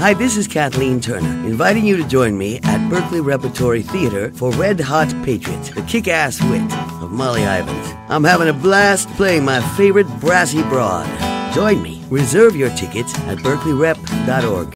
Hi, this is Kathleen Turner, inviting you to join me at Berkeley Repertory Theater for Red Hot Patriot, the kick-ass wit of Molly Ivins. I'm having a blast playing my favorite brassy broad. Join me. Reserve your tickets at berkeleyrep.org.